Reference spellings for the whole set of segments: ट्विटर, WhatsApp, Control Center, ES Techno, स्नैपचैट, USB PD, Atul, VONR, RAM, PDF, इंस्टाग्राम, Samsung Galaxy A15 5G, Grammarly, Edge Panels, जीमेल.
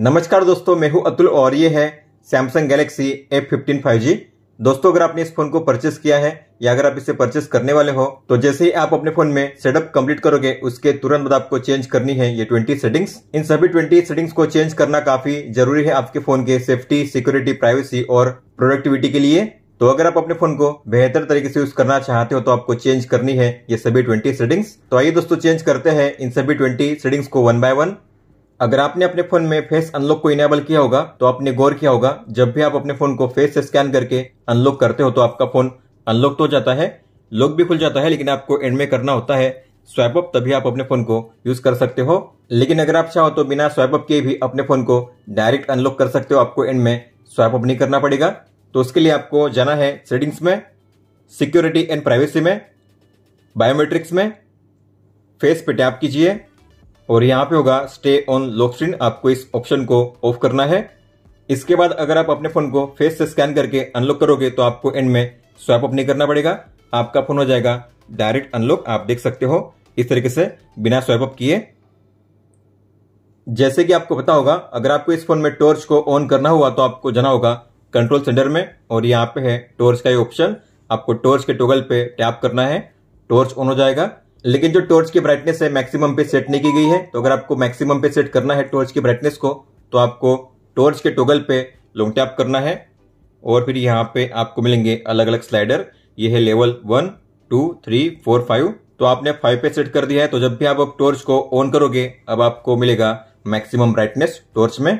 नमस्कार दोस्तों, मैं हूं अतुल और ये है सैमसंग गैलेक्सी A15 5G। दोस्तों, अगर आपने इस फोन को परचेस किया है या अगर आप इसे परचेस करने वाले हो तो जैसे ही आप अपने फोन में सेटअप कंप्लीट करोगे उसके तुरंत बाद आपको चेंज करनी है ये 20 सेटिंग्स। इन सभी 20 सेटिंग्स को चेंज करना काफी जरूरी है आपके फोन के सेफ्टी, सिक्योरिटी, प्राइवेसी और प्रोडक्टिविटी के लिए। तो अगर आप अपने फोन को बेहतर तरीके से यूज करना चाहते हो तो आपको चेंज करनी है ये सभी 20 सेटिंग्स। तो आइए दोस्तों, चेंज करते हैं इन सभी 20 सेटिंग्स को वन बाय वन। अगर आपने अपने फोन में फेस अनलॉक को इनेबल किया होगा तो आपने गौर किया होगा जब भी आप अपने फोन को फेस से स्कैन करके अनलॉक करते हो तो आपका फोन अनलॉक तो हो जाता है, लॉक भी खुल जाता है, लेकिन आपको एंड में करना होता है स्वाइप अप, तभी आप अपने फोन को यूज कर सकते हो। लेकिन अगर आप चाहो तो बिना स्वाइप अप के भी अपने फोन को डायरेक्ट अनलॉक कर सकते हो, आपको एंड में स्वाइप अप नहीं करना पड़ेगा। तो उसके लिए आपको जाना है सेटिंग्स में, सिक्योरिटी एंड प्राइवेसी में, बायोमेट्रिक्स में, फेस पे टैप कीजिए और यहाँ पे होगा स्टे ऑन लॉक स्क्रीन, आपको इस ऑप्शन को ऑफ करना है। इसके बाद अगर आप अपने फोन को फेस से स्कैन करके अनलॉक करोगे तो आपको एंड में स्वैप अप नहीं करना पड़ेगा, आपका फोन हो जाएगा डायरेक्ट अनलॉक। आप देख सकते हो इस तरीके से बिना स्वैप अप किए। जैसे कि आपको पता होगा, अगर आपको इस फोन में टॉर्च को ऑन करना हुआ तो आपको जाना होगा कंट्रोल सेंटर में और यहाँ पे है टॉर्च का ये ऑप्शन, आपको टॉर्च के टॉगल पे टैप करना है, टॉर्च ऑन हो जाएगा। लेकिन जो टॉर्च की ब्राइटनेस है मैक्सिमम पे सेट नहीं की गई है, तो अगर आपको मैक्सिमम पे सेट करना है टॉर्च की ब्राइटनेस को तो आपको टॉर्च के टॉगल पे लॉन्ग टैप करना है और फिर यहाँ पे आपको मिलेंगे अलग अलग स्लाइडर, ये है लेवल 1, 2, 3, 4, 5। तो आपने 5 पे सेट कर दिया है, तो जब भी आप टॉर्च को ऑन करोगे अब आपको मिलेगा मैक्सिमम ब्राइटनेस टॉर्च में।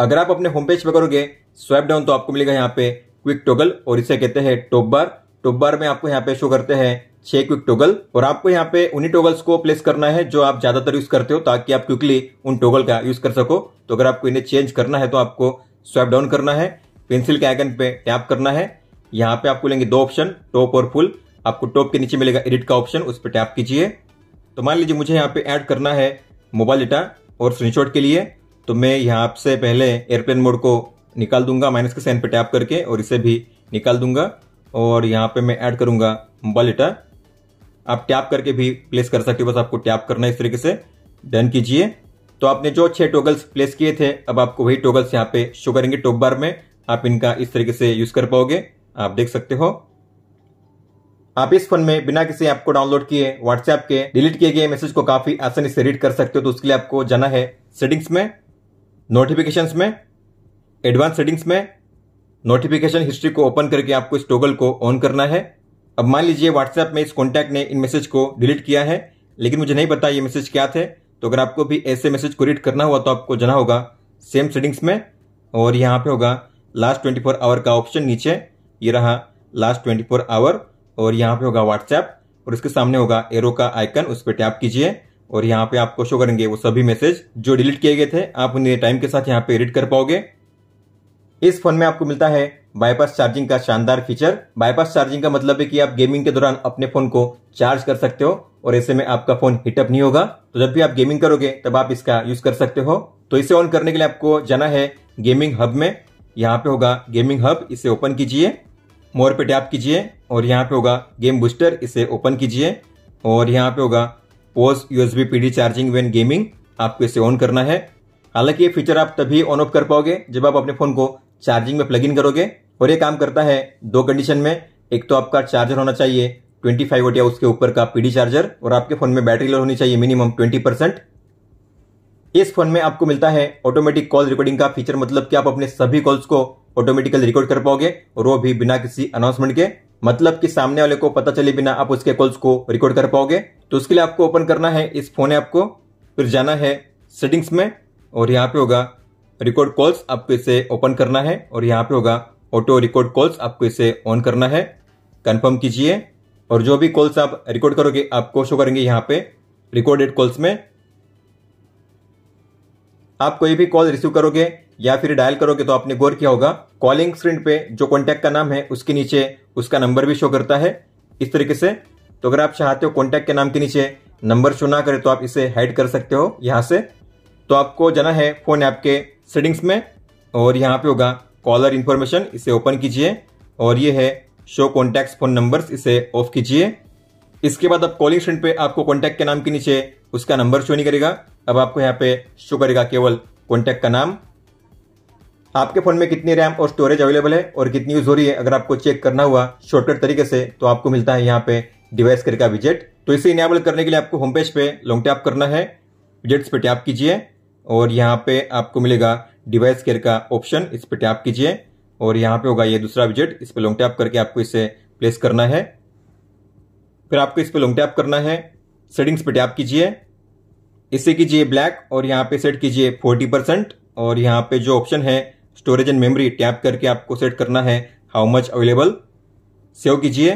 अगर आप अपने होम पेज पे करोगे स्वाइप डाउन तो आपको मिलेगा यहाँ पे क्विक टॉगल और इसे कहते हैं टॉप बार। टॉप बार में आपको यहाँ पे शो करते हैं 6 क्विक टॉगल और आपको यहाँ पे उन्हीं टॉगल्स को प्लेस करना है जो आप ज्यादातर यूज करते हो ताकि आप क्विकली उन टॉगल का यूज कर सको। तो अगर आपको इन्हें चेंज करना है तो आपको स्वाइप डाउन करना है, पेंसिल के आइकन पे टैप करना है। यहाँ पे आपको लेंगे 2 ऑप्शन, टॉप और फुल। आपको टॉप के नीचे मिलेगा एडिट का ऑप्शन, उस पर टैप कीजिए। तो मान लीजिए मुझे यहाँ पे ऐड करना है मोबाइल डेटा और स्क्रीनशॉट के लिए, तो मैं यहाँ से पहले एयरप्लेन मोड को निकाल दूंगा माइनस के साइन पे टैप करके और इसे भी निकाल दूंगा और यहाँ पे मैं ऐड करूंगा मोबाइल डेटा। आप टैप करके भी प्लेस कर सकते हो, बस आपको टैप करना है इस तरीके से, डन कीजिए। तो आपने जो 6 टॉगल्स प्लेस किए थे अब आपको वही टॉगल्स यहाँ पे शो करेंगे टॉप बार में, आप इनका इस तरीके से यूज कर पाओगे। आप देख सकते हो आप इस फोन में बिना किसी ऐप को डाउनलोड किए व्हाट्सएप के डिलीट किए गए मैसेज को काफी आसानी से रीड कर सकते हो। तो उसके लिए आपको जाना है सेटिंग्स में, नोटिफिकेशन में, एडवांस सेटिंग्स में, नोटिफिकेशन हिस्ट्री को ओपन करके आपको इस टॉगल को ऑन करना है। अब मान लीजिए व्हाट्सएप में इस कॉन्टैक्ट ने इन मैसेज को डिलीट किया है लेकिन मुझे नहीं पता ये मैसेज क्या थे, तो अगर आपको भी ऐसे मैसेज को रीड करना हुआ तो आपको जाना होगा सेम सेटिंग्स में और यहाँ पे होगा लास्ट 24 आवर का ऑप्शन, नीचे ये रहा लास्ट 24 आवर और यहाँ पे होगा व्हाट्सएप और इसके सामने होगा एरो का आइकन, उस पर टैप कीजिए और यहाँ पे आपको शो करेंगे वो सभी मैसेज जो डिलीट किए गए थे, आप उन्हें टाइम के साथ यहाँ पे रीड कर पाओगे। इस फोन में आपको मिलता है बाईपास चार्जिंग का शानदार फीचर। बाईपास चार्जिंग का मतलब है कि आप गेमिंग के दौरान अपने फोन को चार्ज कर सकते हो और ऐसे में आपका फोन हीटअप नहीं होगा। तो जब भी आप गेमिंग करोगे तब आप इसका यूज कर सकते हो। तो इसे ऑन करने के लिए आपको जाना है गेमिंग हब में, यहाँ पे होगा गेमिंग हब, इसे ओपन कीजिए, मोर पे टैप कीजिए और यहाँ पे होगा गेम बूस्टर, इसे ओपन कीजिए और यहाँ पे होगा pause USB PD charging when gaming, आपको इसे ऑन करना है। हालांकि ये फीचर आप तभी ऑन ऑफ कर पाओगे जब आप अपने फोन को चार्जिंग में प्लग इन करोगे और ये काम करता है 2 कंडीशन में। एक तो आपका चार्जर होना चाहिए 25 वाट या उसके ऊपर का PD चार्जर और आपके फोन में बैटरी लोड होनी चाहिए मिनिमम 20%। इस फोन में आपको मिलता है ऑटोमेटिक कॉल रिकॉर्डिंग का फीचर, मतलब कि आप अपने सभी कॉल्स को ऑटोमेटिकली रिकॉर्ड कर पाओगे और वो भी बिना किसी अनाउंसमेंट के, मतलब कि सामने वाले को पता चले बिना आप उसके कॉल्स को रिकॉर्ड कर पाओगे। तो उसके लिए आपको ओपन करना है इस फोन ऐप को, फिर जाना है सेटिंग्स में और यहाँ पे होगा रिकॉर्ड कॉल्स, आपको इसे ओपन करना है और यहाँ पे होगा ऑटो रिकॉर्ड कॉल्स, आपको इसे ऑन करना है, कंफर्म कीजिए और जो भी कॉल्स आप रिकॉर्ड करोगे आपको शो करेंगे यहाँ पे रिकॉर्डेड कॉल्स में। आप कोई भी कॉल रिसीव करोगे या फिर डायल करोगे तो आपने गौर किया होगा कॉलिंग स्क्रीन पे जो कॉन्टैक्ट का नाम है उसके नीचे उसका नंबर भी शो करता है इस तरीके से। तो अगर आप चाहते हो कॉन्टैक्ट के नाम के नीचे नंबर शो ना करे तो आप इसे हाइड कर सकते हो यहाँ से। तो आपको जाना है फोन ऐप के सेटिंग्स में और यहाँ पे होगा कॉलर इन्फॉर्मेशन, इसे ओपन कीजिए और ये है शो कॉन्टैक्ट्स फोन नंबर्स, इसे ऑफ कीजिए। इसके बाद अब कॉलिंग स्क्रीन पे आपको कॉन्टैक्ट के नाम के नीचे उसका नंबर शो नहीं करेगा, अब आपको यहाँ पे शो करेगा केवल कॉन्टैक्ट का नाम, आपके फ़ोन में कितनी रैम और स्टोरेज अवेलेबल है और कितनी यूज़ हो रही है। अगर आपको चेक करना हुआ शॉर्टकट तरीके से तो आपको मिलता है यहाँ पे डिवाइस करके विजेट। तो इसे इनेबल करने के लिए आपको होम पेज पे लॉन्ग टैप करना है, विजेट्स पे टैप कीजिए और यहाँ पे आपको मिलेगा डिवाइस केयर का ऑप्शन, इस पे टैप कीजिए और यहाँ पे होगा ये दूसरा विजेट, इस पे लॉन्ग टैप करके आपको इसे प्लेस करना है। फिर आपको इस पे लॉन्ग टैप करना है, सेटिंग्स पे टैप कीजिए, इसे कीजिए ब्लैक और यहाँ पे सेट कीजिए 40% और यहाँ पे जो ऑप्शन है स्टोरेज एंड मेमोरी टैप करके आपको सेट करना है हाउ मच अवेलेबल, सेव कीजिए।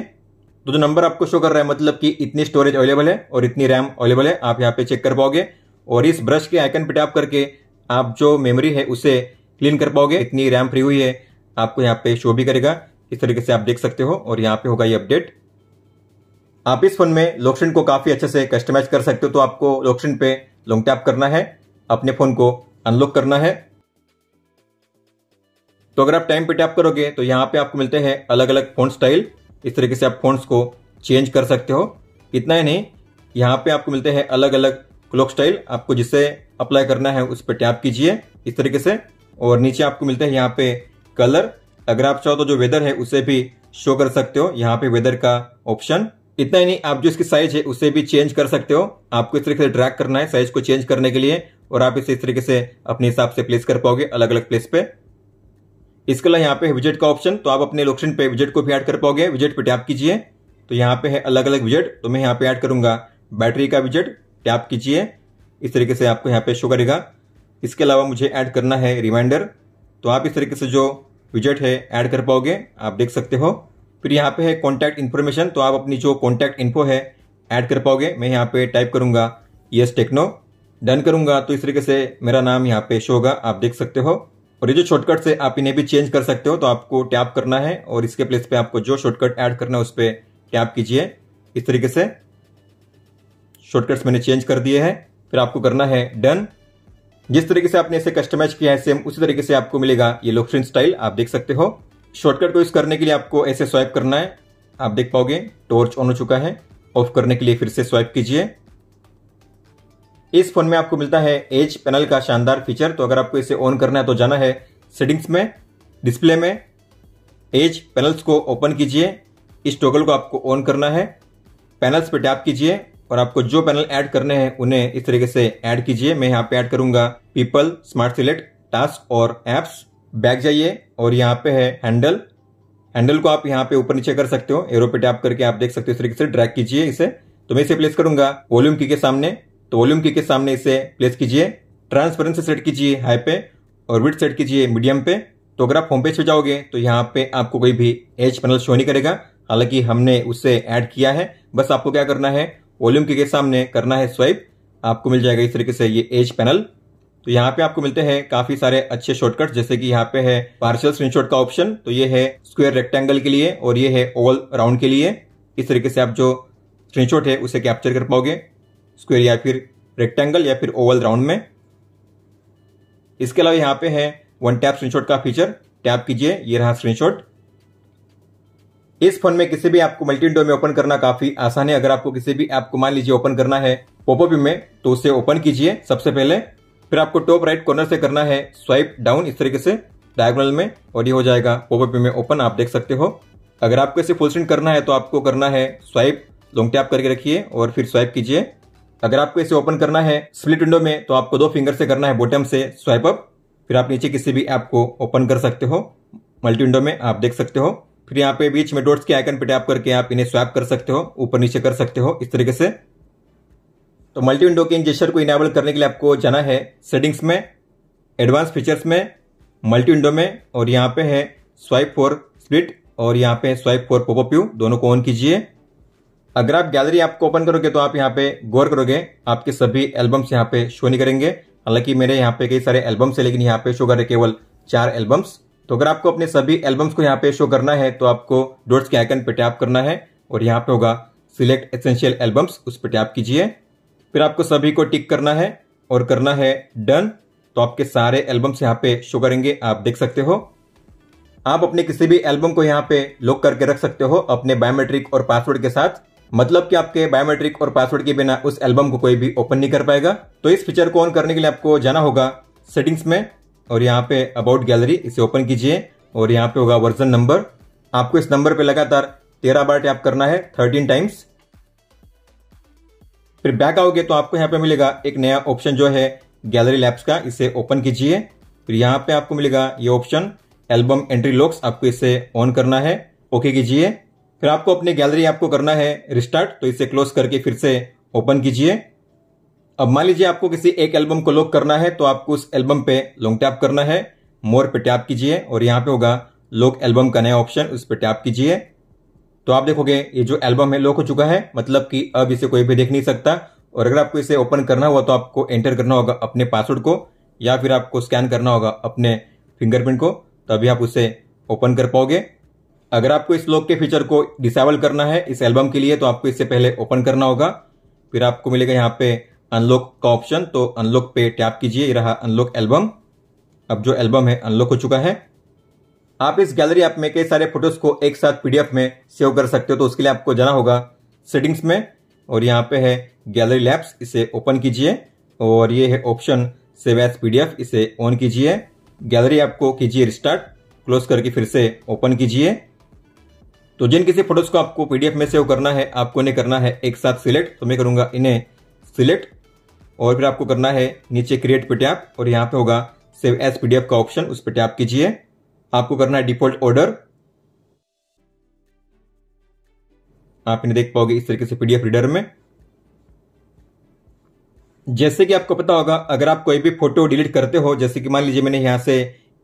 तो जो नंबर आपको शो कर रहा है मतलब कि इतनी स्टोरेज अवेलेबल है और इतनी रैम अवेलेबल है, आप यहाँ पे चेक कर पाओगे। और इस ब्रश के आइकन पे टैप करके आप जो मेमोरी है उसे क्लीन कर पाओगे, इतनी रैम फ्री हुई है आपको यहाँ पे शो भी करेगा। इस तरीके से आप देख सकते हो और यहाँ पे होगा ये अपडेट। आप इस फोन में लॉक्शन को काफी अच्छे से कस्टमाइज कर सकते हो। तो आपको लॉक्शन पे लॉन्ग टैप करना है, अपने फोन को अनलॉक करना है। तो अगर आप टाइम पे टैप करोगे तो यहाँ पे आपको मिलते हैं अलग अलग फ़ॉन्ट स्टाइल, इस तरीके से आप फ़ॉन्ट्स को चेंज कर सकते हो। इतना ही नहीं, यहाँ पे आपको मिलते हैं अलग अलग क्लॉक स्टाइल, आपको जिसे अप्लाई करना है उस पर टैप कीजिए इस तरीके से। और नीचे आपको मिलते हैं यहाँ पे कलर, अगर आप चाहो तो जो वेदर है उसे भी शो कर सकते हो, यहाँ पे वेदर का ऑप्शन। इतना ही नहीं, आप जो इसकी साइज है उसे भी चेंज कर सकते हो, आपको इस तरीके से ड्रैग करना है साइज को चेंज करने के लिए और आप इसे इस तरीके से अपने हिसाब से प्लेस कर पाओगे अलग अलग प्लेस पे। इसके अलावा यहाँ पे विजेट का ऑप्शन, तो आप अपने लोकेशन पे विजेट को भी ऐड कर पाओगे। विजेट पे टैप कीजिए तो यहाँ पे है अलग अलग विजेट, तो मैं यहाँ पे ऐड करूंगा बैटरी का विजेट, टैप कीजिए इस तरीके से आपको यहाँ पे शो करेगा। इसके अलावा मुझे ऐड करना है रिमाइंडर, तो आप इस तरीके से जो विजेट है ऐड कर पाओगे, आप देख सकते हो। फिर यहाँ पे है कॉन्टैक्ट इन्फॉर्मेशन, तो आप अपनी जो कॉन्टैक्ट इन्फो है ऐड कर पाओगे। मैं यहाँ पे टाइप करूंगा ES टेक्नो, डन करूंगा तो इस तरीके से मेरा नाम यहाँ पे शो होगा, आप देख सकते हो। और ये जो शॉर्टकट से आप इन्हें भी चेंज कर सकते हो, तो आपको टैप करना है और इसके प्लेस पे आपको जो शॉर्टकट ऐड करना है उस पर टैप कीजिए। इस तरीके से शॉर्टकट्स मैंने चेंज कर दिए हैं, फिर आपको करना है डन। जिस तरीके से आपने इसे कस्टमाइज किया है सेम उसी तरीके से आपको मिलेगा ये लॉक स्क्रीन स्टाइल, आप देख सकते हो। शॉर्टकट को यूज करने के लिए आपको ऐसे स्वाइप करना है, आप देख पाओगे टॉर्च ऑन हो चुका है। ऑफ करने के लिए फिर से स्वाइप कीजिए। इस फोन में आपको मिलता है एज पैनल का शानदार फीचर, तो अगर आपको इसे ऑन करना है तो जाना है सेटिंग्स में, डिस्प्ले में एज पैनल्स को ओपन कीजिए, इस टॉगल को आपको ऑन करना है, पैनल्स पे टैप कीजिए और आपको जो पैनल ऐड करने हैं उन्हें इस तरीके से ऐड कीजिए। मैं यहाँ पे ऐड करूंगा पीपल, स्मार्ट सिलेक्ट, टास्क और एप्स। बैक जाइए और यहाँ पे है हैंडल, हैंडल को आप यहाँ पे ऊपर नीचे कर सकते हो, एरो पे टैप करके आप देख सकते हो, इस तरीके से ड्रैग कीजिए इसे। तो मैं इसे प्लेस करूंगा वॉल्यूम की के सामने, तो वॉल्यूम की के सामने इसे प्लेस कीजिए। ट्रांसपेरेंसी सेट कीजिए हाई पे और विड्थ सेट कीजिए मीडियम पे। तो अगर आप होम पेज पे जाओगे तो यहाँ पे आपको कोई भी एज पैनल शो नहीं करेगा, हालांकि हमने उसे ऐड किया है। बस आपको क्या करना है, वॉल्यूम की के सामने करना है स्वाइप, आपको मिल जाएगा इस तरीके से ये एज पैनल। तो यहाँ पे आपको मिलते हैं काफी सारे अच्छे शॉर्टकट, जैसे कि यहाँ पे है पार्शियल स्क्रीनशॉट का ऑप्शन, तो ये है स्क्वायर रेक्टेंगल के लिए और ये है ओवल राउंड के लिए। इस तरीके से आप जो स्क्रीनशॉट है उसे कैप्चर कर पाओगे स्क्वायर या फिर रेक्टेंगल या फिर ओवल राउंड में। इसके अलावा यहाँ पे है वन टैप स्क्रीनशॉट का फीचर, टैप कीजिए, ये रहा स्क्रीनशॉट। इस फोन में किसी भी आपको मल्टी विंडो में ओपन करना काफी आसान है। अगर आपको किसी भी ऐप को मान लीजिए ओपन करना है पॉपअप में, तो उसे ओपन कीजिए सबसे पहले, फिर आपको टॉप राइट कॉर्नर से करना है स्वाइप डाउन इस तरीके से डायगोनल में और ये हो जाएगा पॉपअप में ओपन, आप देख सकते हो। अगर आपको इसे फुल स्क्रीन करना है तो आपको करना है स्वाइप, लॉन्ग टैप करके रखिए और फिर स्वाइप कीजिए। अगर आपको इसे ओपन करना है स्प्लिट विंडो में तो आपको दो फिंगर से करना है बॉटम से स्वाइप अप, फिर आप नीचे किसी भी ऐप को ओपन कर सकते हो मल्टी विंडो में, आप देख सकते हो। फिर यहाँ पे बीच में डॉट्स के आइकन पे टैप करके आप इन्हें स्वैप कर सकते हो, ऊपर नीचे कर सकते हो इस तरीके से। तो मल्टी विंडो के इन जेस्चर को इनेबल करने के लिए आपको जाना है सेटिंग्स में, एडवांस फीचर्स में, मल्टी विंडो में और यहाँ पे है स्वाइप फॉर स्प्लिट और यहाँ पे स्वाइप फॉर पॉपअप व्यू, दोनों को ऑन कीजिए। अगर आप गैलरी ऐप को ओपन करोगे तो आप यहाँ पे गौर करोगे आपके सभी एल्बम्स यहाँ पे शो नहीं करेंगे, हालांकि मेरे यहाँ पे कई सारे एल्बम्स है लेकिन यहाँ पे शो कर रहे केवल 4 एल्बम्स। तो अगर आपको अपने सभी एल्बम्स को यहाँ पे शो करना है तो आपको डॉट्स के आइकन पे टैप करना है और यहाँ पे होगा सिलेक्ट एसेंशियल एल्बम्स, उस पर टैप कीजिए। फिर आपको सभी को टिक करना है और करना है डन, तो आपके सारे एल्बम्स यहाँ पे शो करेंगे, आप देख सकते हो। आप अपने किसी भी एल्बम को यहाँ पे लॉक करके रख सकते हो अपने बायोमेट्रिक और पासवर्ड के साथ, मतलब कि आपके बायोमेट्रिक और पासवर्ड के बिना उस एल्बम को कोई भी ओपन नहीं कर पाएगा। तो इस फीचर को ऑन करने के लिए आपको जाना होगा सेटिंग्स में और यहाँ पे अबाउट गैलरी, इसे ओपन कीजिए और यहाँ पे होगा वर्जन नंबर। आपको इस नंबर पे लगातार 13 बार टैप करना है, 13 टाइम्स। फिर बैक आओगे तो आपको यहाँ पे मिलेगा एक नया ऑप्शन जो है गैलरी लैब्स का, इसे ओपन कीजिए। फिर यहाँ पे आपको मिलेगा ये ऑप्शन एल्बम एंट्री लॉक्स, आपको इसे ऑन करना है, ओके कीजिए। फिर आपको अपने गैलरी आपको करना है रिस्टार्ट, तो इसे क्लोज करके फिर से ओपन कीजिए। अब मान लीजिए आपको किसी एक एल्बम को लॉक करना है, तो आपको उस एल्बम पे लॉन्ग टैप करना है, मोर पे टैप कीजिए और यहाँ पे होगा लॉक एल्बम का नया ऑप्शन, उस पे टैप कीजिए। तो आप देखोगे ये जो एल्बम है लॉक हो चुका है, मतलब कि अब इसे कोई भी देख नहीं सकता। और अगर आपको इसे ओपन करना हुआ तो आपको एंटर करना होगा अपने पासवर्ड को या फिर आपको स्कैन करना होगा अपने फिंगरप्रिंट को, तभी आप उसे ओपन कर पाओगे। अगर आपको इस लॉक के फीचर को डिसेबल करना है इस एल्बम के लिए तो आपको इससे पहले ओपन करना होगा। फिर आपको मिलेगा यहाँ पे अनलॉक का ऑप्शन, तो अनलॉक पे टैप कीजिए, ये रहा अनलॉक एल्बम। अब जो एल्बम है अनलॉक हो चुका है। आप इस गैलरी ऐप में कई सारे फोटोज को एक साथ पीडीएफ में सेव कर सकते हो, तो उसके लिए आपको जाना होगा सेटिंग्स में और यहाँ पे है गैलरी लैब्स, इसे ओपन कीजिए और ये है ऑप्शन सेव एज पीडीएफ, इसे ऑन कीजिए। गैलरी ऐप को कीजिए रिस्टार्ट, क्लोज करके फिर से ओपन कीजिए। तो जिन किसी फोटोज को आपको पीडीएफ में सेव करना है आपको इन्हें करना है एक साथ सिलेक्ट, तो मैं करूंगा इन्हें सिलेक्ट और फिर आपको करना है नीचे क्रिएट पे टैप और यहाँ पे होगा सेव एज पीडीएफ का ऑप्शन, उस पे टैप कीजिए। आपको करना है डिफॉल्ट ऑर्डर, आप इन्हें देख पाओगे इस तरीके से पीडीएफ रीडर में। जैसे कि आपको पता होगा अगर आप कोई भी फोटो डिलीट करते हो, जैसे कि मान लीजिए मैंने यहाँ से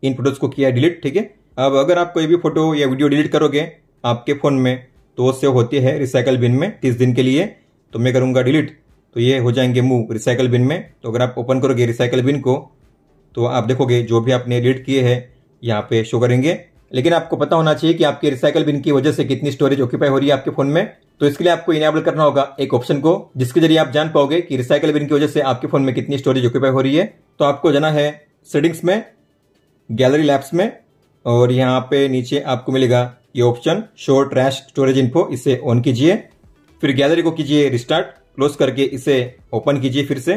इन फोटोज को किया डिलीट, ठीक है। अब अगर आप कोई भी फोटो या वीडियो डिलीट करोगे आपके फोन में तो वो सेव होती है रिसाइकल बिन में 30 दिन के लिए, तो मैं करूंगा डिलीट, तो ये हो जाएंगे मूव रिसाइकल बिन में। तो अगर आप ओपन करोगे रिसाइकल बिन को तो आप देखोगे जो भी आपने डिलीट किए हैं यहाँ पे शो करेंगे। लेकिन आपको पता होना चाहिए कि आपके रिसाइकल बिन की वजह से कितनी स्टोरेज ऑक्यूपाई हो रही है आपके फोन में, तो इसके लिए आपको इनेबल करना होगा एक ऑप्शन को जिसके जरिए आप जान पाओगे कि रिसाइकल बिन की वजह से आपके फोन में कितनी स्टोरेज ऑक्यूपाई हो रही है। तो आपको जाना है सेटिंग्स में, गैलरी लैब्स में और यहाँ पे नीचे आपको मिलेगा ये option show trash storage info, इसे ऑन कीजिए। फिर गैलरी को कीजिए रिस्टार्ट, क्लोज करके इसे ओपन कीजिए फिर से।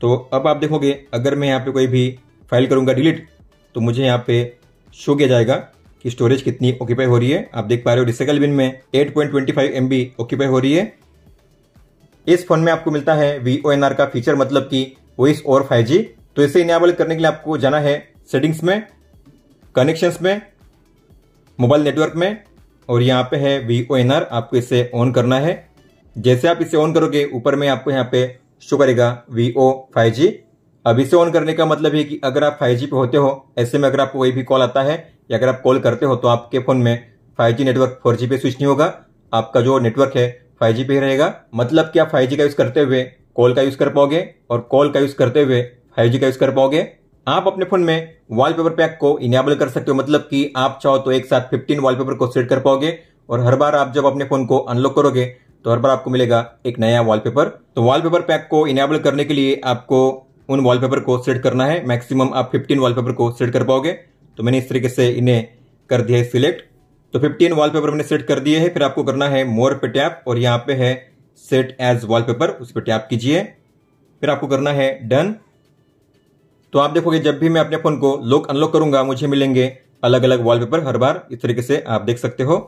तो अब आप देखोगे अगर मैं यहाँ पे कोई भी फाइल करूँगा डिलीट तो मुझे यहाँ पे शो किया जाएगा कि स्टोरेज कितनी ऑक्यूपाई हो रही है। आप देख पा रहे हो रिसाइकल बिन में 8.25 MB ऑक्यूपाई हो रही है। इस फोन में आपको मिलता है VONR का फीचर, मतलब कि वॉइस ओवर 5G। तो इसे इनेबल करने के लिए आपको जाना है सेटिंग्स में, कनेक्शंस में, मोबाइल नेटवर्क में और यहाँ पे है VONR, आपको इसे ऑन करना है। जैसे आप इसे ऑन करोगे ऊपर में आपको यहाँ पे शो करेगा VO 5G। अब इसे ऑन करने का मतलब है कि अगर आप 5G पे होते हो, ऐसे में अगर आपको कोई भी कॉल आता है या अगर आप कॉल करते हो तो आपके फोन में 5G नेटवर्क 4G पे स्विच नहीं होगा, आपका जो नेटवर्क है 5G पे ही रहेगा। मतलब कि आप 5G का यूज करते हुए कॉल का यूज कर पाओगे और कॉल का यूज करते हुए 5G का यूज कर पाओगे। आप अपने फोन में वॉलपेपर पैक को इनेबल कर सकते हो, मतलब कि आप चाहो तो एक साथ 15 वॉलपेपर को सेट कर पाओगे और हर बार आप जब अपने फोन को अनलॉक करोगे तो हर बार आपको मिलेगा एक नया वॉलपेपर। तो वॉलपेपर पैक को इनेबल करने के लिए आपको उन वॉलपेपर को सेट करना है, मैक्सिमम आप 15 वॉलपेपर को सेट कर पाओगे। तो मैंने इस तरीके से इन्हें कर दिया है सिलेक्ट, तो 15 वॉलपेपर मैंने सेट कर दिए हैं। फिर आपको करना है मोर पे टैप और यहाँ पे है सेट एज वॉलपेपर, उस पर टैप कीजिए। फिर आपको करना है डन। तो आप देखोगे जब भी मैं अपने फोन को लॉक अनलॉक करूंगा मुझे मिलेंगे अलग अलग वॉलपेपर हर बार, इस तरीके से आप देख सकते हो।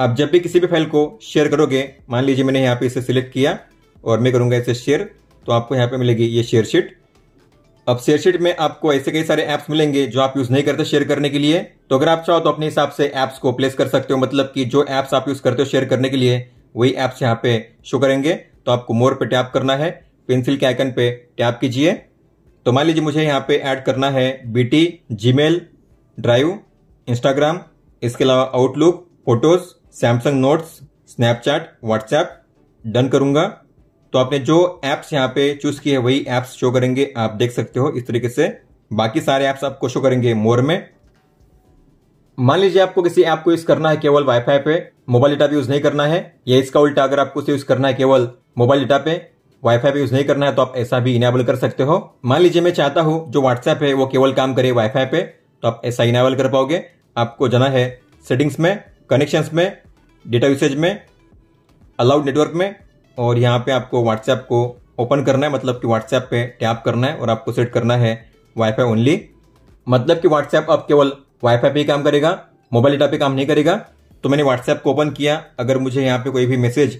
आप जब भी किसी भी फाइल को शेयर करोगे, मान लीजिए मैंने यहाँ पे इसे सिलेक्ट किया और मैं करूँगा इसे शेयर, तो आपको यहाँ पे मिलेगी ये शेयर शीट। अब शेयर शीट में आपको ऐसे कई सारे ऐप्स मिलेंगे जो आप यूज़ नहीं करते शेयर करने के लिए, तो अगर आप चाहो तो अपने हिसाब से ऐप्स को प्लेस कर सकते हो, मतलब कि जो ऐप्स आप यूज़ करते हो शेयर करने के लिए वही ऐप्स यहाँ पे शो करेंगे। तो आपको मोर पे टैप करना है, पेंसिल के आइकन पे टैप कीजिए। तो मान लीजिए मुझे यहाँ पे ऐड करना है BT, जीमेल, ड्राइव, इंस्टाग्राम, इसके अलावा Outlook, photos, Samsung notes, स्नैपचैट, WhatsApp, done करूंगा। तो आपने जो ऐप्स यहाँ पे चूज किए वही ऐप्स शो करेंगे, आप देख सकते हो इस तरीके से। बाकी सारे ऐप्स आपको शो करेंगे मोर में। मान लीजिए आपको किसी ऐप को यूज करना है केवल वाईफाई पे, मोबाइल डाटा पे यूज नहीं करना है, या इसका उल्टा अगर आपको यूज करना है केवल मोबाइल डाटा पे, वाईफाई पे यूज नहीं करना है, तो आप ऐसा भी इनेबल कर सकते हो। मान लीजिए मैं चाहता हूँ जो व्हाट्सएप है वो केवल काम करे वाईफाई पे, तो आप ऐसा इनेबल कर पाओगे। आपको जाना है सेटिंग्स में, कनेक्शंस में, डेटा यूसेज में, अलाउड नेटवर्क में, और यहाँ पे आपको व्हाट्सएप को ओपन करना है, मतलब कि व्हाट्सएप पे टैप करना है और आपको सेट करना है वाईफाई ओनली, मतलब कि व्हाट्सएप अब केवल वाईफाई पे ही काम करेगा, मोबाइल डाटा पे काम नहीं करेगा। तो मैंने व्हाट्सएप को ओपन किया, अगर मुझे यहाँ पे कोई भी मैसेज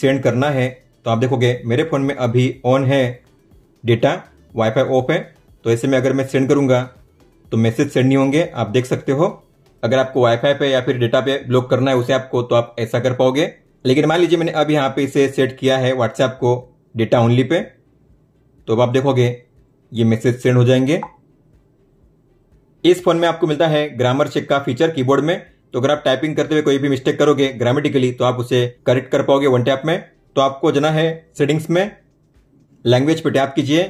सेंड करना है तो आप देखोगे मेरे फ़ोन में अभी ऑन है डेटा, वाईफाई ऑफ है, तो ऐसे में अगर मैं सेंड करूँगा तो मैसेज सेंड नहीं होंगे, आप देख सकते हो। अगर आपको वाईफाई पे या फिर डेटा पे ब्लॉक करना है उसे आपको, तो आप ऐसा कर पाओगे। लेकिन मान लीजिए मैंने अब यहाँ पे इसे सेट किया है व्हाट्सएप को डेटा ओनली पे, तो अब आप देखोगे ये मैसेज सेंड हो जाएंगे। इस फोन में आपको मिलता है ग्रामर चेक का फीचर कीबोर्ड में, तो अगर आप टाइपिंग करते हुए कोई भी मिस्टेक करोगे ग्रामेटिकली तो आप उसे करेक्ट कर पाओगे वन टैप में। तो आपको जाना है सेटिंग्स में, लैंग्वेज पे टैप कीजिए,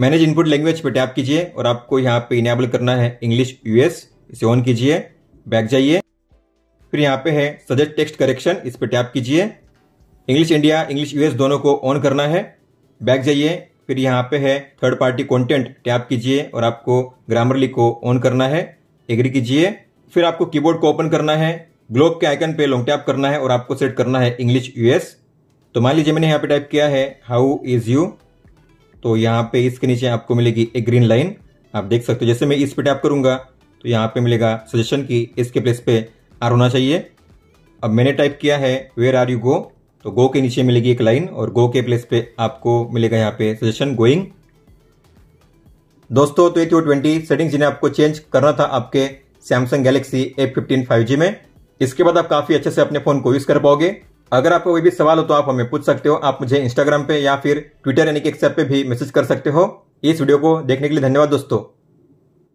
मैनेज इनपुट लैंग्वेज पे टैप कीजिए और आपको यहाँ पे इनेबल करना है इंग्लिश यूएस, इसे ऑन कीजिए, बैक जाइए, फिर यहाँ पे है सजेस्ट टेक्स्ट करेक्शन, इस पे टैप कीजिए, इंग्लिश इंडिया इंग्लिश यूएस दोनों को ऑन करना है, बैक जाइए, फिर यहाँ पे है थर्ड पार्टी कंटेंट टैप कीजिए और आपको ग्रामरली को ऑन करना है, एग्री कीजिए, फिर आपको कीबोर्ड को ओपन करना है, ग्लोब के आइकन पे लॉन्ग टैप करना है और आपको सेट करना है इंग्लिश यूएस। तो मान लीजिए मैंने यहाँ पे टाइप किया है हाउ इज यू, तो यहाँ पे इसके नीचे आपको मिलेगी एक ग्रीन लाइन, आप देख सकते हो। जैसे मैं इस पे टैप करूंगा तो यहाँ पे मिलेगा सजेशन की, इसके प्लेस पे आर होना चाहिए। अब मैंने टाइप किया है वेयर आर यू गो, तो गो के नीचे मिलेगी एक लाइन और गो के प्लेस पे आपको मिलेगा यहाँ पे सजेशन गोइंग। दोस्तों तो ये थी 20 सेटिंग्स जिन्हें आपको चेंज करना था आपके सैमसंग गैलेक्सी A15 5G में। इसके बाद आप काफी अच्छे से अपने फोन को यूज कर पाओगे। अगर आपको कोई भी सवाल हो तो आप हमें पूछ सकते हो। आप मुझे इंस्टाग्राम पे या फिर ट्विटर यानी कि एक्स पे भी मैसेज कर सकते हो। इस वीडियो को देखने के लिए धन्यवाद दोस्तों।